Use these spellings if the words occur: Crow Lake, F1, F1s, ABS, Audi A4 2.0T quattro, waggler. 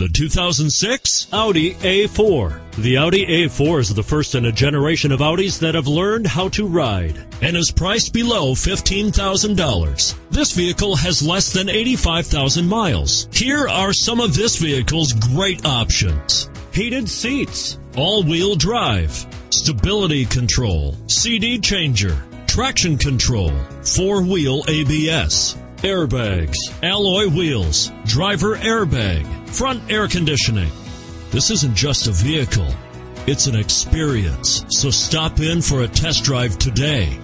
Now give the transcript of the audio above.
The 2006 Audi A4. The Audi A4 is the first in a generation of Audis that have learned how to ride and is priced below $15,000. This vehicle has less than 85,000 miles. Here are some of this vehicle's great options: heated seats, all-wheel drive, stability control, CD changer, traction control, four-wheel ABS, airbags, alloy wheels, driver airbag, front air conditioning. This isn't just a vehicle, it's an experience, so stop in for a test drive today.